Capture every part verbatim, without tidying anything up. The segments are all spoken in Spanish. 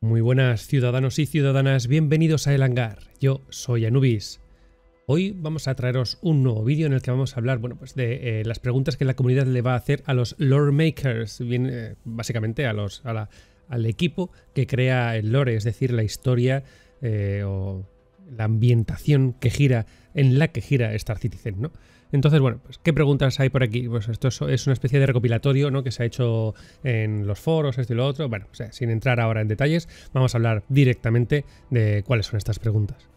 Muy buenas ciudadanos y ciudadanas, bienvenidos a El Hangar. Yo soy Anubis. Hoy vamos a traeros un nuevo vídeo en el que vamos a hablar, bueno, pues de eh, las preguntas que la comunidad le va a hacer a los lore makers, bien, eh, básicamente a los, a la, al equipo que crea el lore, es decir, la historia eh, o la ambientación que gira, en la que gira Star Citizen, ¿no? Entonces, bueno, pues ¿qué preguntas hay por aquí? Pues esto es una especie de recopilatorio, ¿no?, que se ha hecho en los foros, esto y lo otro. Bueno, o sea, sin entrar ahora en detalles, vamos a hablar directamente de cuáles son estas preguntas.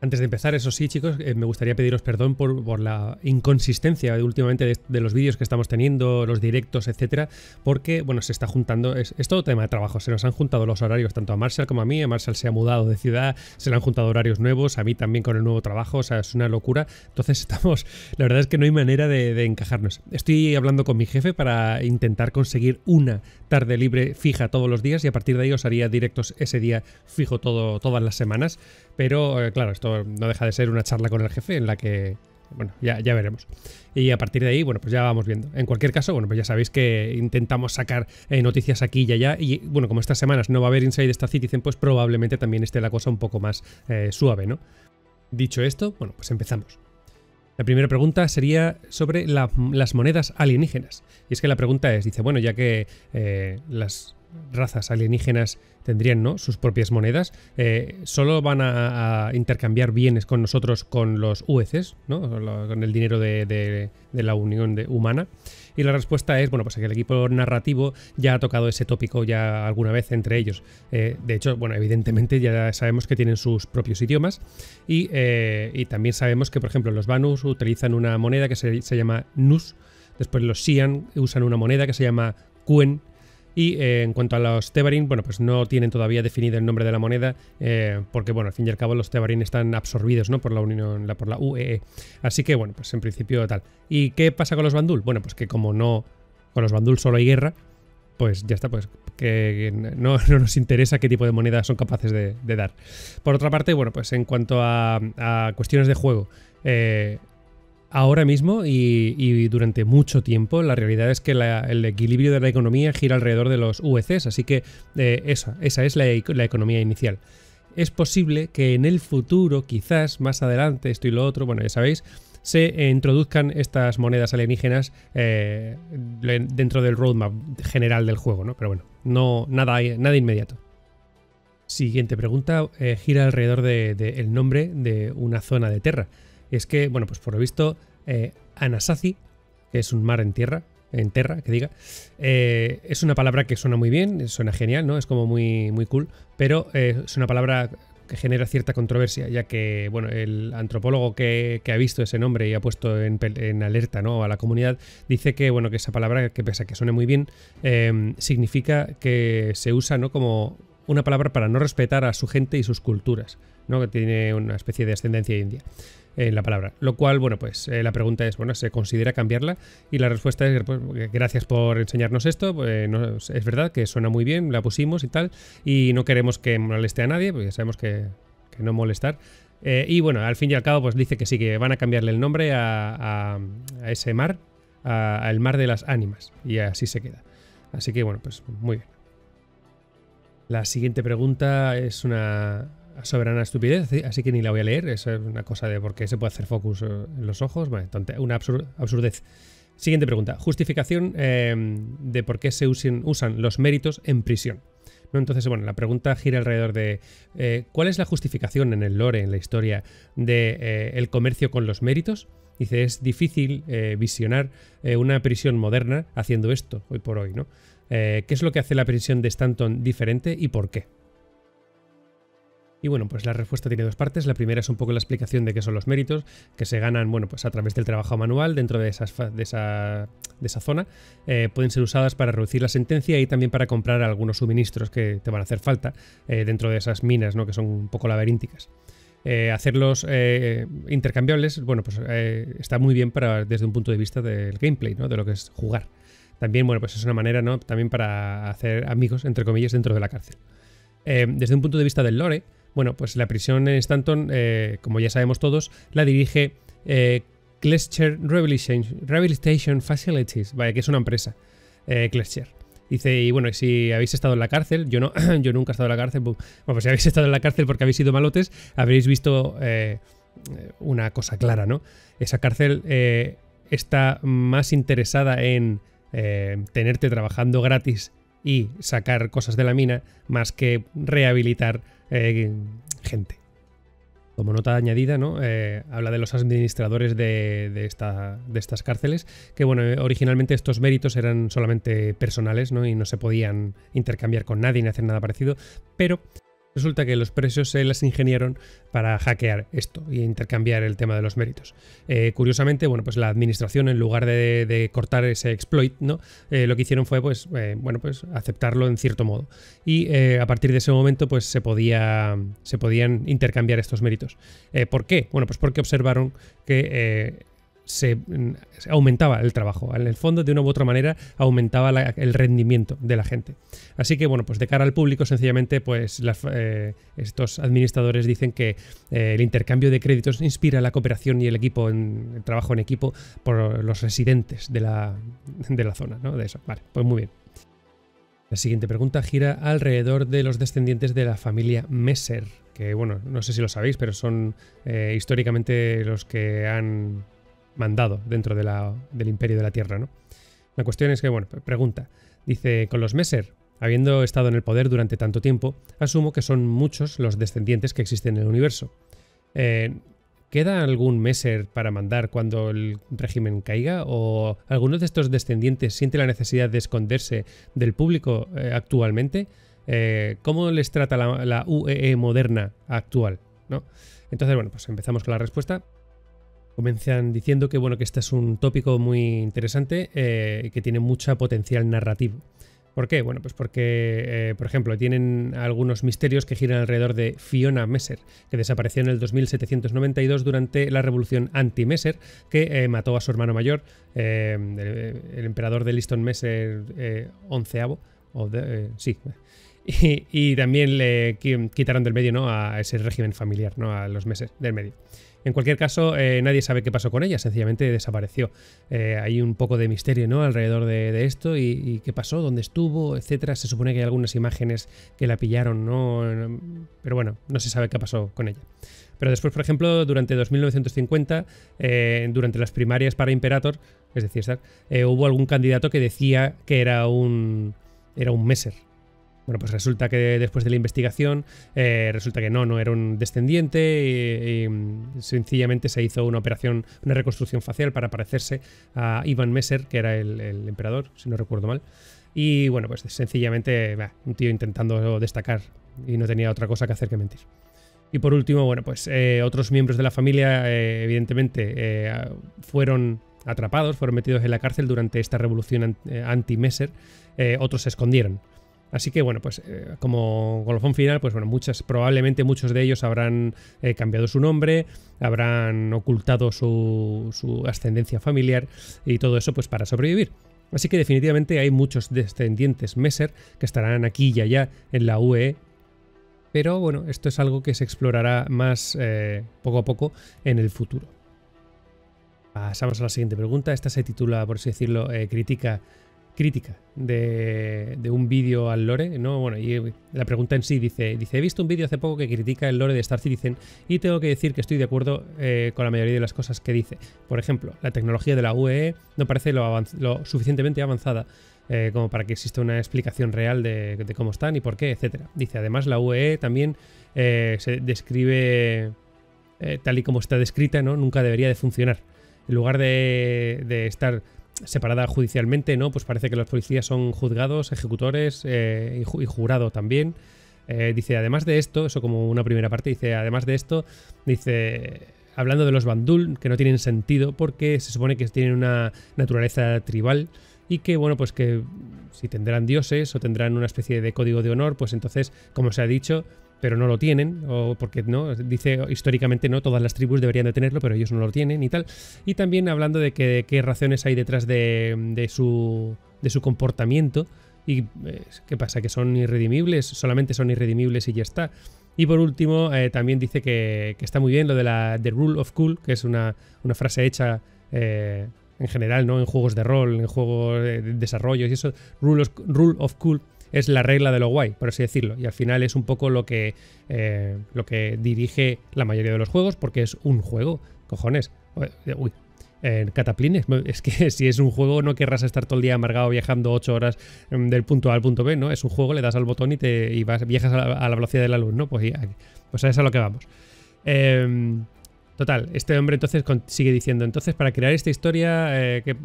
Antes de empezar, eso sí, chicos, eh, me gustaría pediros perdón por, por la inconsistencia de, últimamente de, de los vídeos que estamos teniendo, los directos, etcétera, porque, bueno, se está juntando, es, es todo tema de trabajo, se nos han juntado los horarios tanto a Marshall como a mí, a Marshall se ha mudado de ciudad, se le han juntado horarios nuevos, a mí también con el nuevo trabajo, o sea, es una locura, entonces estamos, la verdad es que no hay manera de, de encajarnos. Estoy hablando con mi jefe para intentar conseguir una tarde libre fija todos los días y a partir de ahí os haría directos ese día fijo todo, todas las semanas, pero, eh, claro, esto no deja de ser una charla con el jefe en la que, bueno, ya, ya veremos. Y a partir de ahí, bueno, pues ya vamos viendo. En cualquier caso, bueno, pues ya sabéis que intentamos sacar eh, noticias aquí y allá. Y bueno, como estas semanas no va a haber Inside Star Citizen, pues probablemente también esté la cosa un poco más eh, suave, ¿no? Dicho esto, bueno, pues empezamos. La primera pregunta sería sobre la, las monedas alienígenas. Y es que la pregunta es, dice, bueno, ya que eh, las razas alienígenas tendrían, ¿no?, sus propias monedas, eh, solo van a, a intercambiar bienes con nosotros con los U E Cs, ¿no?, lo, con el dinero de, de, de la Unión de, Humana. Y la respuesta es, bueno, pues que el equipo narrativo ya ha tocado ese tópico ya alguna vez entre ellos. Eh, de hecho, bueno, evidentemente ya sabemos que tienen sus propios idiomas y, eh, y también sabemos que, por ejemplo, los Banus utilizan una moneda que se, se llama Nus, después los Sian usan una moneda que se llama Kuen. Y eh, en cuanto a los Tevarin, bueno, pues no tienen todavía definido el nombre de la moneda, eh, porque, bueno, al fin y al cabo los Tevarin están absorbidos, ¿no?, por la Unión, la, por la U E E. Así que, bueno, pues en principio tal. ¿Y qué pasa con los Bandul? Bueno, pues que como no, con los Bandul solo hay guerra, pues ya está, pues que no, no nos interesa qué tipo de monedas son capaces de, de dar. Por otra parte, bueno, pues en cuanto a, a cuestiones de juego, eh... ahora mismo y, y durante mucho tiempo la realidad es que la, el equilibrio de la economía gira alrededor de los U E Cs, así que eh, esa, esa es la, la economía inicial. Es posible que en el futuro, quizás más adelante, esto y lo otro, bueno, ya sabéis, se introduzcan estas monedas alienígenas eh, dentro del roadmap general del juego, ¿no? Pero bueno, no, nada, nada inmediato. Siguiente pregunta, eh, gira alrededor de, de el nombre de una zona de Terra. Es que, bueno, pues por lo visto, eh, Anasazi, que es un mar en tierra, en Terra, que diga, eh, es una palabra que suena muy bien, suena genial, ¿no? Es como muy, muy cool, pero eh, es una palabra que genera cierta controversia, ya que, bueno, el antropólogo que, que ha visto ese nombre y ha puesto en, en alerta, ¿no?, a la comunidad, dice que, bueno, que esa palabra, que pese a que suene muy bien, eh, significa que se usa, ¿no?, como una palabra para no respetar a su gente y sus culturas, ¿no?, que tiene una especie de ascendencia india en la palabra, lo cual, bueno, pues eh, la pregunta es, bueno, ¿se considera cambiarla? Y la respuesta es, pues, gracias por enseñarnos esto, pues, no, es verdad que suena muy bien, la pusimos y tal, y no queremos que moleste a nadie, porque sabemos que, que no molestar. Eh, y bueno, al fin y al cabo, pues dice que sí, que van a cambiarle el nombre a, a, a ese mar, al mar de las ánimas, y así se queda. Así que, bueno, pues muy bien. La siguiente pregunta es una soberana estupidez, así que ni la voy a leer. Es una cosa de por qué se puede hacer focus en los ojos. Bueno, una absur absurdez. Siguiente pregunta. Justificación eh, de por qué se usen, usan los méritos en prisión, ¿no? Entonces, bueno, la pregunta gira alrededor de eh, ¿cuál es la justificación en el lore, en la historia, de eh, el comercio con los méritos? Dice, es difícil eh, visionar eh, una prisión moderna haciendo esto hoy por hoy, ¿no? Eh, ¿Qué es lo que hace la prisión de Stanton diferente y por qué? Y bueno, pues la respuesta tiene dos partes. La primera es un poco la explicación de qué son los méritos, que se ganan, bueno, pues a través del trabajo manual dentro de, esas, de, esa, de esa zona. Eh, pueden ser usadas para reducir la sentencia y también para comprar algunos suministros que te van a hacer falta eh, dentro de esas minas, ¿no?, que son un poco laberínticas. Eh, hacerlos eh, intercambiables, bueno, pues eh, está muy bien para, desde un punto de vista del gameplay, ¿no?, de lo que es jugar. También, bueno, pues es una manera, ¿no?, también para hacer amigos, entre comillas, dentro de la cárcel. Eh, desde un punto de vista del lore, bueno, pues la prisión en Stanton, eh, como ya sabemos todos, la dirige eh, Klescher Rehabilitation Facilities, vaya, que es una empresa. eh, Klescher. Dice, y bueno, si habéis estado en la cárcel, yo no, yo nunca he estado en la cárcel. Bueno, pues si habéis estado en la cárcel porque habéis sido malotes, habréis visto eh, una cosa clara, ¿no? Esa cárcel eh, está más interesada en eh, tenerte trabajando gratis y sacar cosas de la mina, más que rehabilitar eh, gente. Como nota añadida, ¿no? Eh, habla de los administradores de, de, esta, de estas cárceles, que bueno, originalmente estos méritos eran solamente personales, ¿no? Y no se podían intercambiar con nadie ni hacer nada parecido, pero resulta que los presos se las ingeniaron para hackear esto y intercambiar el tema de los méritos. Eh, curiosamente, bueno, pues la administración, en lugar de, de cortar ese exploit, ¿no? Eh, lo que hicieron fue, pues, eh, bueno, pues aceptarlo en cierto modo. Y eh, a partir de ese momento, pues se podía, se podían intercambiar estos méritos. Eh, ¿Por qué? Bueno, pues porque observaron que eh, se, se aumentaba el trabajo. En el fondo, de una u otra manera, aumentaba la, el rendimiento de la gente. Así que, bueno, pues de cara al público, sencillamente, pues las, eh, estos administradores dicen que eh, el intercambio de créditos inspira la cooperación y el equipo, en, el trabajo en equipo por los residentes de la, de la zona, ¿no? De eso. Vale, pues muy bien. La siguiente pregunta gira alrededor de los descendientes de la familia Messer, que, bueno, no sé si lo sabéis, pero son eh, históricamente los que han mandado dentro de la, del Imperio de la Tierra, ¿no? La cuestión es que, bueno, pregunta. Dice, con los Messer, habiendo estado en el poder durante tanto tiempo, asumo que son muchos los descendientes que existen en el universo. Eh, ¿Queda algún Messer para mandar cuando el régimen caiga? ¿O algunos de estos descendientes siente la necesidad de esconderse del público eh, actualmente? Eh, ¿Cómo les trata la, la U E E moderna actual, ¿no? Entonces, bueno, pues empezamos con la respuesta. Comienzan diciendo que, bueno, que este es un tópico muy interesante eh, y que tiene mucha potencial narrativo. ¿Por qué? Bueno, pues porque, eh, por ejemplo, tienen algunos misterios que giran alrededor de Fiona Messer, que desapareció en el dos mil setecientos noventa y dos durante la revolución anti-Messer, que eh, mató a su hermano mayor, eh, el, el emperador de Liston Messer eh, onceavo, o de, eh, sí, y, y también le quitaron del medio, ¿no?, a ese régimen familiar, ¿no?, a los Messer del medio. En cualquier caso, eh, nadie sabe qué pasó con ella, sencillamente desapareció. Eh, hay un poco de misterio, ¿no?, alrededor de, de esto y, y qué pasó, dónde estuvo, etcétera. Se supone que hay algunas imágenes que la pillaron, ¿no? Pero bueno, no se sabe qué pasó con ella. Pero después, por ejemplo, durante dos mil novecientos cincuenta, eh, durante las primarias para Imperator, es decir, Star, eh, hubo algún candidato que decía que era un, era un Messer. Bueno, pues resulta que después de la investigación, eh, resulta que no, no era un descendiente y, y sencillamente se hizo una operación, una reconstrucción facial para parecerse a Ivan Messer, que era el, el emperador, si no recuerdo mal. Y bueno, pues sencillamente bah, un tío intentando destacar y no tenía otra cosa que hacer que mentir. Y por último, bueno, pues eh, otros miembros de la familia, eh, evidentemente, eh, fueron atrapados, fueron metidos en la cárcel durante esta revolución anti-Messer. Eh, otros se escondieron. Así que, bueno, pues eh, como golofón final, pues bueno, muchas, probablemente muchos de ellos habrán eh, cambiado su nombre, habrán ocultado su, su ascendencia familiar y todo eso pues para sobrevivir. Así que definitivamente hay muchos descendientes Messer que estarán aquí y allá en la U E E. Pero bueno, esto es algo que se explorará más eh, poco a poco en el futuro. Pasamos a la siguiente pregunta. Esta se titula, por así decirlo, eh, Critica... crítica de, de un vídeo al lore, ¿no? Bueno, y la pregunta en sí dice, dice, he visto un vídeo hace poco que critica el lore de Star Citizen y tengo que decir que estoy de acuerdo eh, con la mayoría de las cosas que dice. Por ejemplo, la tecnología de la U E E no parece lo, lo suficientemente avanzada eh, como para que exista una explicación real de, de cómo están y por qué, etcétera. Dice, además la U E E también eh, se describe eh, tal y como está descrita, ¿no? Nunca debería de funcionar. En lugar de, de estar separada judicialmente, ¿no? Pues parece que los policías son juzgados, ejecutores eh, y, ju y jurado también. Eh, dice, además de esto, eso como una primera parte, dice, además de esto, dice, hablando de los Bandul, que no tienen sentido porque se supone que tienen una naturaleza tribal y que, bueno, pues que si tendrán dioses o tendrán una especie de código de honor, pues entonces, como se ha dicho, pero no lo tienen, o porque no, dice históricamente no, todas las tribus deberían de tenerlo, pero ellos no lo tienen y tal. Y también hablando de, que, de qué razones hay detrás de, de, su, de su comportamiento y eh, qué pasa, que son irredimibles, solamente son irredimibles y ya está. Y por último, eh, también dice que, que está muy bien lo de la The Rule of Cool, que es una, una frase hecha eh, en general, ¿no? En juegos de rol, en juegos de desarrollo y eso, rule of, rule of cool es la regla de lo guay, por así decirlo, y al final es un poco lo que, eh, lo que dirige la mayoría de los juegos, porque es un juego, cojones. Uy, eh, cataplines, es que si es un juego no querrás estar todo el día amargado viajando ocho horas del punto A al punto B, ¿no? Es un juego, le das al botón y te y vas, viajas a la, a la velocidad de la luz, ¿no? Pues, y, pues a eso es a lo que vamos. Eh, total, este hombre entonces con, sigue diciendo, entonces para crear esta historia eh, que,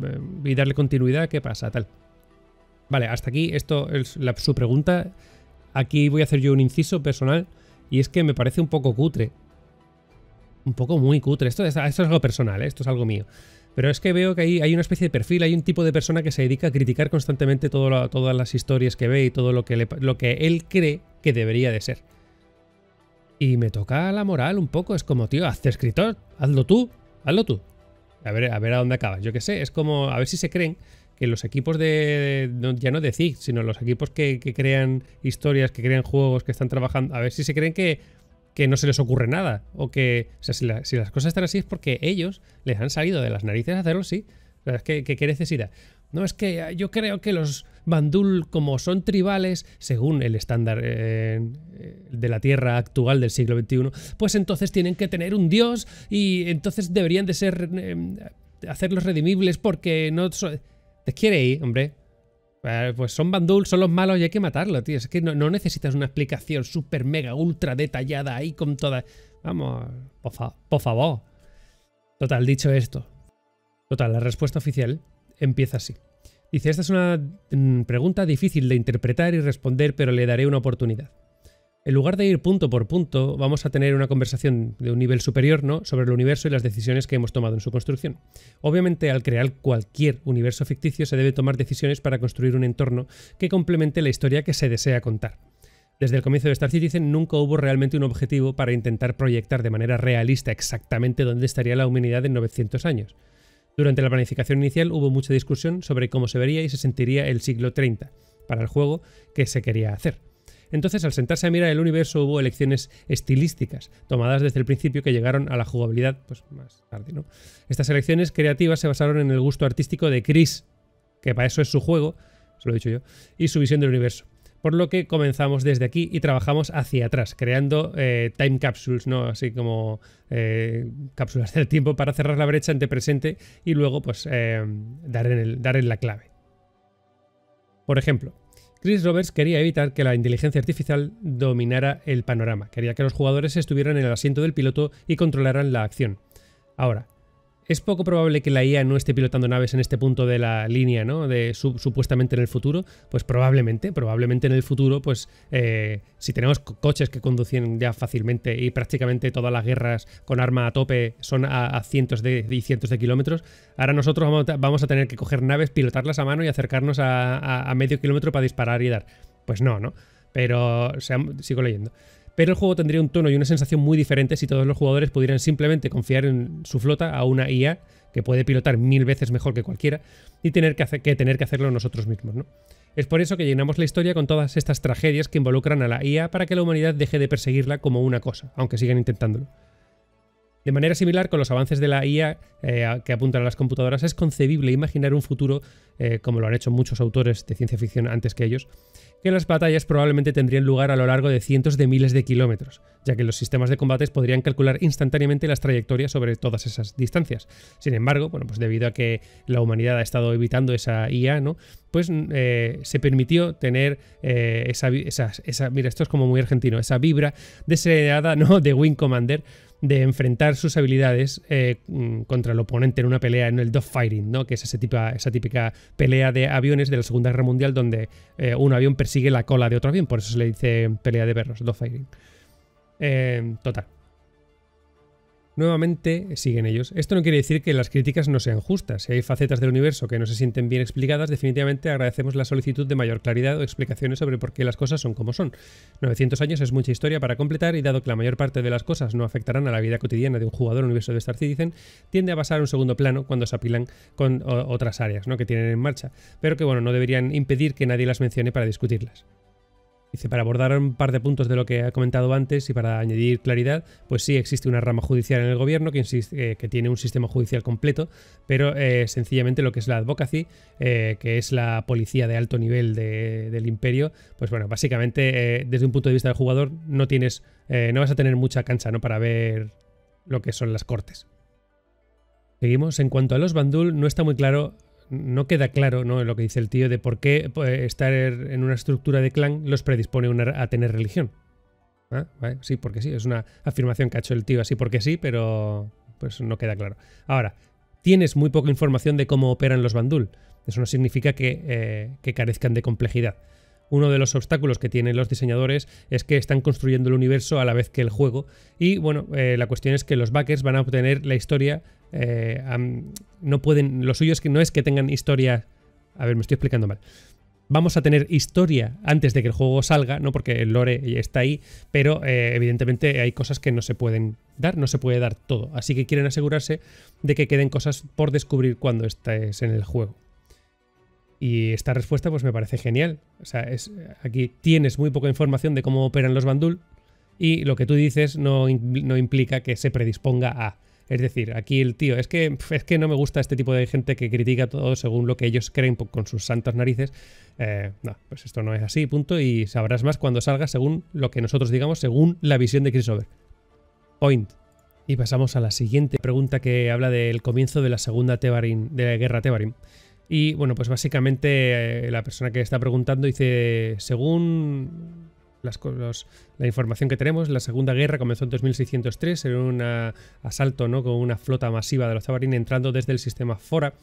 y darle continuidad, ¿qué pasa? Tal. Vale, hasta aquí, esto es la, su pregunta. Aquí voy a hacer yo un inciso personal, y es que me parece un poco cutre. Un poco muy cutre. Esto, esto es algo personal, ¿eh? Esto es algo mío. Pero es que veo que hay, hay una especie de perfil, hay un tipo de persona que se dedica a criticar constantemente todo lo, todas las historias que ve y todo lo que, le, lo que él cree que debería de ser. Y me toca la moral un poco. Es como, tío, hazte escritor, hazlo tú, hazlo tú. A ver, a ver a dónde acabas. Yo qué sé, es como, a ver si se creen que los equipos de, de ya no de C I G, sino los equipos que, que crean historias, que crean juegos, que están trabajando, a ver si se creen que, que no se les ocurre nada, o que, o sea, si, la, si las cosas están así es porque ellos les han salido de las narices a hacerlo, sí. O sea, es que, que, ¿qué necesidad? No, es que yo creo que los Bandul, como son tribales, según el estándar eh, de la Tierra actual del siglo veintiuno, pues entonces tienen que tener un dios y entonces deberían de ser eh, hacerlos redimibles porque no son... ¿Te quiere ir, hombre? Pues son Bandul, son los malos y hay que matarlos, tío. Es que no, no necesitas una explicación súper mega ultra detallada ahí con toda... Vamos, por, fa por favor. Total, dicho esto. Total, la respuesta oficial empieza así. Dice, esta es una pregunta difícil de interpretar y responder, pero le daré una oportunidad. En lugar de ir punto por punto, vamos a tener una conversación de un nivel superior, ¿no?, sobre el universo y las decisiones que hemos tomado en su construcción. Obviamente, al crear cualquier universo ficticio, se debe tomar decisiones para construir un entorno que complemente la historia que se desea contar. Desde el comienzo de Star Citizen nunca hubo realmente un objetivo para intentar proyectar de manera realista exactamente dónde estaría la humanidad en novecientos años. Durante la planificación inicial hubo mucha discusión sobre cómo se vería y se sentiría el siglo treinta para el juego que se quería hacer. Entonces, al sentarse a mirar el universo, hubo elecciones estilísticas, tomadas desde el principio, que llegaron a la jugabilidad pues más tarde, ¿no? Estas elecciones creativas se basaron en el gusto artístico de Chris, que para eso es su juego, se lo he dicho yo, y su visión del universo. Por lo que comenzamos desde aquí y trabajamos hacia atrás, creando eh, time capsules, ¿no? Así como eh, cápsulas del tiempo para cerrar la brecha entre presente y luego pues eh, dar, en el, dar en la clave. Por ejemplo, Chris Roberts quería evitar que la inteligencia artificial dominara el panorama. Quería que los jugadores estuvieran en el asiento del piloto y controlaran la acción. Ahora, es poco probable que la I A no esté pilotando naves en este punto de la línea, ¿no? De su, supuestamente en el futuro. Pues probablemente, probablemente en el futuro, pues eh, si tenemos co coches que conducen ya fácilmente y prácticamente todas las guerras con arma a tope son a, a cientos de, y cientos de kilómetros, ahora nosotros vamos a, vamos a tener que coger naves, pilotarlas a mano y acercarnos a, a, a medio kilómetro para disparar y dar. Pues no, ¿no? Pero, o sea, sigo leyendo. Pero el juego tendría un tono y una sensación muy diferentes si todos los jugadores pudieran simplemente confiar en su flota a una I A que puede pilotar mil veces mejor que cualquiera y tener que, hacer, que, tener que hacerlo nosotros mismos, ¿no? Es por eso que llenamos la historia con todas estas tragedias que involucran a la I A para que la humanidad deje de perseguirla como una cosa, aunque sigan intentándolo. De manera similar, con los avances de la I A eh, que apuntan a las computadoras, es concebible imaginar un futuro, eh, como lo han hecho muchos autores de ciencia ficción antes que ellos, que las batallas probablemente tendrían lugar a lo largo de cientos de miles de kilómetros, ya que los sistemas de combates podrían calcular instantáneamente las trayectorias sobre todas esas distancias. Sin embargo, bueno, pues debido a que la humanidad ha estado evitando esa I A, ¿no?, pues eh, se permitió tener eh, esa, esa, esa... Mira, esto es como muy argentino, esa vibra deseada, ¿no?, de Wing Commander, de enfrentar sus habilidades eh, contra el oponente en una pelea, en el dogfighting, ¿no?, que es ese típica, esa típica pelea de aviones de la Segunda Guerra Mundial donde eh, un avión persigue la cola de otro avión, por eso se le dice pelea de perros, dogfighting. Eh, total. Nuevamente siguen ellos. Esto no quiere decir que las críticas no sean justas. Si hay facetas del universo que no se sienten bien explicadas, definitivamente agradecemos la solicitud de mayor claridad o explicaciones sobre por qué las cosas son como son. novecientos años es mucha historia para completar y dado que la mayor parte de las cosas no afectarán a la vida cotidiana de un jugador en el universo de Star Citizen, tiende a pasar a un segundo plano cuando se apilan con otras áreas, ¿no?, que tienen en marcha, pero que bueno, no deberían impedir que nadie las mencione para discutirlas. Dice, para abordar un par de puntos de lo que ha comentado antes y para añadir claridad, pues sí, existe una rama judicial en el gobierno que, insiste, eh, que tiene un sistema judicial completo, pero eh, sencillamente lo que es la Advocacy, eh, que es la policía de alto nivel de, del imperio, pues bueno, básicamente eh, desde un punto de vista del jugador no tienes, eh, no vas a tener mucha cancha, ¿no?, para ver lo que son las cortes. Seguimos. En cuanto a los Bandul, no está muy claro... No queda claro, ¿no?, lo que dice el tío de por qué estar en una estructura de clan los predispone una, a tener religión. ¿Ah? ¿Vale? Sí, porque sí. Es una afirmación que ha hecho el tío así porque sí, pero pues no queda claro. Ahora, tienes muy poca información de cómo operan los Bandul. Eso no significa que, eh, que carezcan de complejidad. Uno de los obstáculos que tienen los diseñadores es que están construyendo el universo a la vez que el juego. Y bueno, eh, la cuestión es que los backers van a obtener la historia... Eh, um, no pueden, lo suyo es que no es que tengan historia. A ver, me estoy explicando mal. Vamos a tener historia antes de que el juego salga, ¿no? Porque el lore está ahí, pero eh, evidentemente hay cosas que no se pueden dar, no se puede dar todo. Así que quieren asegurarse de que queden cosas por descubrir cuando estés en el juego. Y esta respuesta pues me parece genial. O sea, es, aquí tienes muy poca información de cómo operan los Bandul y lo que tú dices no, no implica que se predisponga a... Es decir, aquí el tío, es que, es que no me gusta este tipo de gente que critica todo según lo que ellos creen con sus santas narices. Eh, no, pues esto no es así, punto. Y sabrás más cuando salgas según lo que nosotros digamos, según la visión de Chris Roberts. Point. Y pasamos a la siguiente pregunta que habla del comienzo de la segunda Tevarin, de la guerra Tevarin. Y bueno, pues básicamente eh, la persona que está preguntando dice, según... Las, los, la información que tenemos, la Segunda Guerra comenzó en dos mil seiscientos tres en un asalto, ¿no?, con una flota masiva de los Tevarin entrando desde el sistema Fora,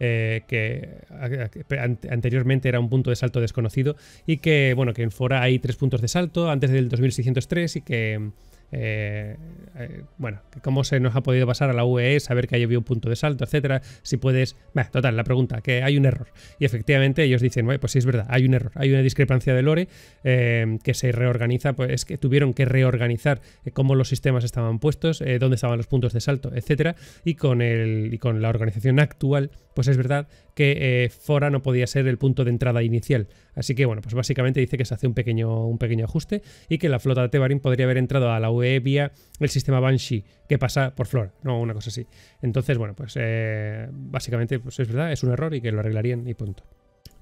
eh, que a, a, anteriormente era un punto de salto desconocido, y que bueno, que en Fora hay tres puntos de salto antes del dos mil seiscientos tres y que eh, eh, bueno, cómo se nos ha podido pasar a la U E E saber que ahí había un punto de salto, etcétera, si puedes... Bah, total, la pregunta, que hay un error. Y efectivamente ellos dicen, bueno, pues sí, es verdad, hay un error, hay una discrepancia de lore eh, que se reorganiza, pues es que tuvieron que reorganizar eh, cómo los sistemas estaban puestos, eh, dónde estaban los puntos de salto, etcétera, y con, el, y con la organización actual, pues es verdad que eh, Fora no podía ser el punto de entrada inicial. Así que bueno, pues básicamente dice que se hace un pequeño, un pequeño ajuste y que la flota de Tevarin podría haber entrado a la U E vía el sistema Banshee, que pasa por Flora, no una cosa así. Entonces, bueno, pues eh, básicamente pues es verdad, es un error y que lo arreglarían y punto.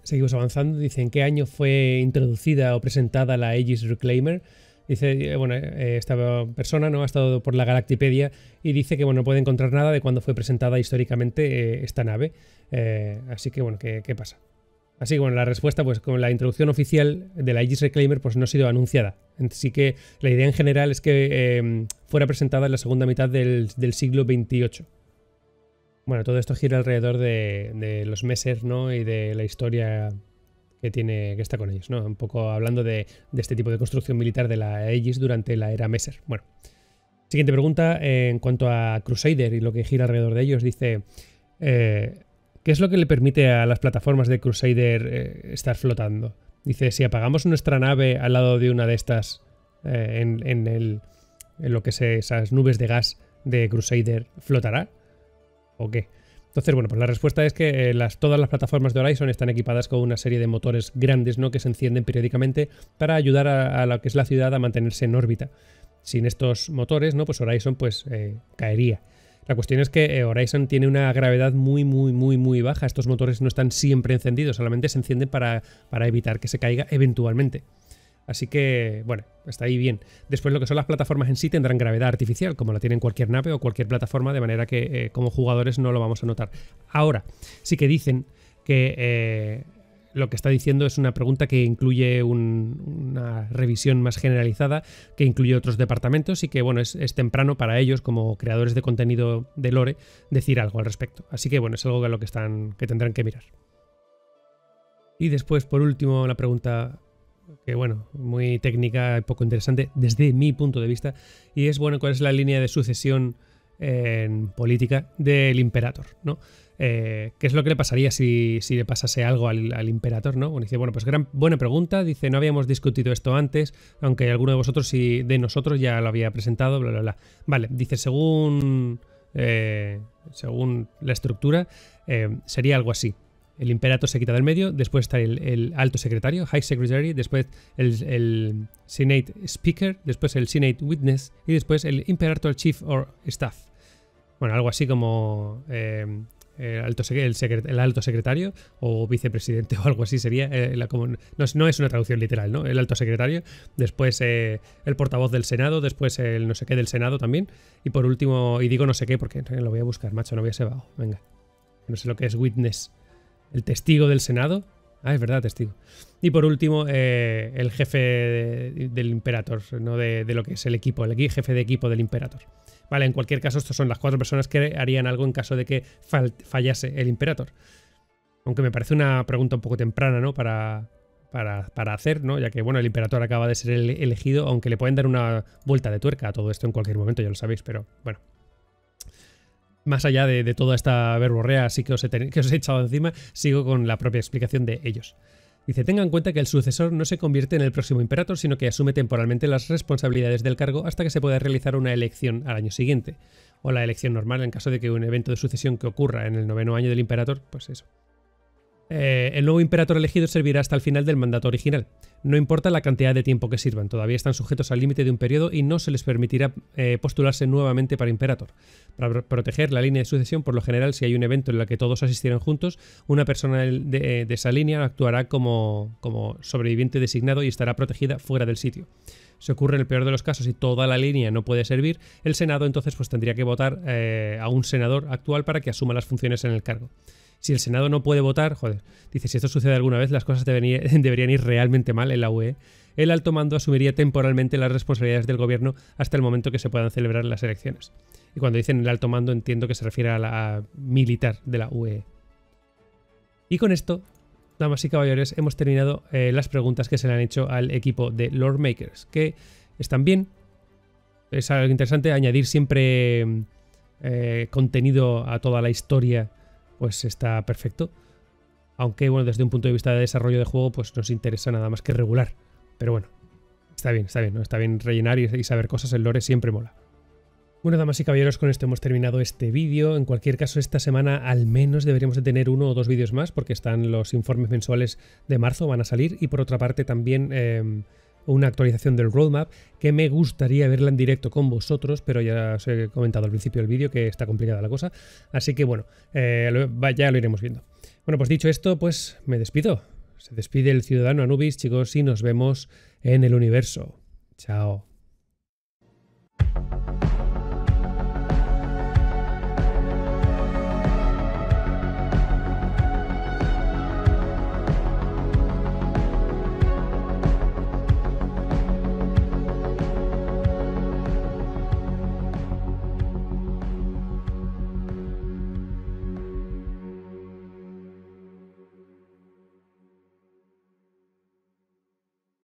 Seguimos avanzando. Dice, ¿en qué año fue introducida o presentada la Aegis Reclaimer? Dice, bueno, eh, esta persona, ¿no?, ha estado por la Galactipedia y dice que, bueno, no puede encontrar nada de cuándo fue presentada históricamente eh, esta nave. Eh, así que, bueno, ¿qué, qué pasa? Así que, bueno, la respuesta, pues con la introducción oficial de la Aegis Reclaimer, pues no ha sido anunciada. Así que la idea en general es que eh, fuera presentada en la segunda mitad del, del siglo veintiocho. Bueno, todo esto gira alrededor de, de los Messer, ¿no?, y de la historia que tiene que está con ellos, ¿no? Un poco hablando de, de este tipo de construcción militar de la Aegis durante la era Messer. Bueno, siguiente pregunta eh, en cuanto a Crusader y lo que gira alrededor de ellos. Dice... Eh, ¿Qué es lo que le permite a las plataformas de Crusader eh, estar flotando? Dice, si apagamos nuestra nave al lado de una de estas, eh, en, en, el, en lo que es esas nubes de gas de Crusader, ¿flotará? ¿O qué? Entonces, bueno, pues la respuesta es que eh, las, todas las plataformas de Horizon están equipadas con una serie de motores grandes, ¿no?, que se encienden periódicamente para ayudar a, a lo que es la ciudad a mantenerse en órbita. Sin estos motores, ¿no?, pues Horizon pues, eh, caería. La cuestión es que Horizon tiene una gravedad muy, muy, muy, muy baja. Estos motores no están siempre encendidos, solamente se encienden para, para evitar que se caiga eventualmente. Así que, bueno, está ahí bien. Después lo que son las plataformas en sí tendrán gravedad artificial, como la tienen cualquier nave o cualquier plataforma, de manera que eh, como jugadores no lo vamos a notar. Ahora, sí que dicen que... Eh, Lo que está diciendo es una pregunta que incluye un, una revisión más generalizada, que incluye otros departamentos y que, bueno, es, es temprano para ellos, como creadores de contenido de lore, decir algo al respecto. Así que, bueno, es algo que, lo que, están, que tendrán que mirar. Y después, por último, la pregunta que, bueno, muy técnica y poco interesante desde mi punto de vista, y es, bueno, ¿cuál es la línea de sucesión en política del Imperator, ¿no? Eh, ¿Qué es lo que le pasaría si, si le pasase algo al, al Imperator, ¿no? Bueno, dice, bueno, pues gran, buena pregunta. Dice, no habíamos discutido esto antes, aunque alguno de vosotros sí, de nosotros ya lo había presentado, bla, bla, bla. Vale, dice, según, eh, según la estructura, eh, sería algo así. el Imperator se quita del medio, después está el, el Alto Secretario, High Secretary, después el, el Senate Speaker, después el Senate Witness y después el Imperator Chief or Staff. Bueno, algo así como eh, el, alto, el, secret, el Alto Secretario o Vicepresidente o algo así sería. Eh, la, como, no, no es una traducción literal, ¿no? El Alto Secretario, después eh, el Portavoz del Senado, después el no sé qué del Senado también y por último, y digo no sé qué porque lo voy a buscar, macho, no voy a ser vago, venga. No sé lo que es Witness. El testigo del Senado. Ah, es verdad, testigo. Y por último, eh, el jefe de, del Imperator, no de, de lo que es el equipo, el jefe de equipo del Imperator. Vale, en cualquier caso, estos son las cuatro personas que harían algo en caso de que fal fallase el Imperator. Aunque me parece una pregunta un poco temprana, ¿no? Para, para, para hacer, ¿no? Ya que, bueno, el Imperator acaba de ser elegido, aunque le pueden dar una vuelta de tuerca a todo esto en cualquier momento, ya lo sabéis, pero bueno. Más allá de, de toda esta verborrea así que os, he que os he echado encima, sigo con la propia explicación de ellos. Dice, tenga en cuenta que el sucesor no se convierte en el próximo Imperator, sino que asume temporalmente las responsabilidades del cargo hasta que se pueda realizar una elección al año siguiente. O la elección normal en caso de que un evento de sucesión que ocurra en el noveno año del Imperator, pues eso. Eh, el nuevo Imperator elegido servirá hasta el final del mandato original. No importa la cantidad de tiempo que sirvan, todavía están sujetos al límite de un periodo y no se les permitirá eh, postularse nuevamente para Imperator. Para proteger la línea de sucesión, por lo general, si hay un evento en el que todos asistieron juntos, una persona de, de esa línea actuará como, como sobreviviente designado y estará protegida fuera del sitio. Si ocurre en el peor de los casos y toda la línea no puede servir, el Senado entonces pues, tendría que votar eh, a un senador actual para que asuma las funciones en el cargo. Si el Senado no puede votar, joder, dice, si esto sucede alguna vez, las cosas debería, deberían ir realmente mal en la U E E. El alto mando asumiría temporalmente las responsabilidades del gobierno hasta el momento que se puedan celebrar las elecciones. Y cuando dicen el alto mando, entiendo que se refiere a la militar de la U E E. Y con esto, damas y caballeros, hemos terminado eh, las preguntas que se le han hecho al equipo de Lord Makers, que están bien. Es algo interesante añadir siempre eh, contenido a toda la historia. Pues está perfecto. Aunque, bueno, desde un punto de vista de desarrollo de juego, pues no nos interesa nada más que regular. Pero bueno, está bien, está bien, ¿no? Está bien rellenar y saber cosas, el lore siempre mola. Bueno, damas y caballeros, con esto hemos terminado este vídeo. En cualquier caso, esta semana al menos deberíamos de tener uno o dos vídeos más, porque están los informes mensuales de marzo, van a salir. Y por otra parte también... Eh, una actualización del roadmap que me gustaría verla en directo con vosotros, pero ya os he comentado al principio del vídeo que está complicada la cosa, así que bueno, eh, lo, ya lo iremos viendo. Bueno, pues dicho esto, pues me despido. Se despide el ciudadano Anubis, chicos, y nos vemos en el universo. Chao.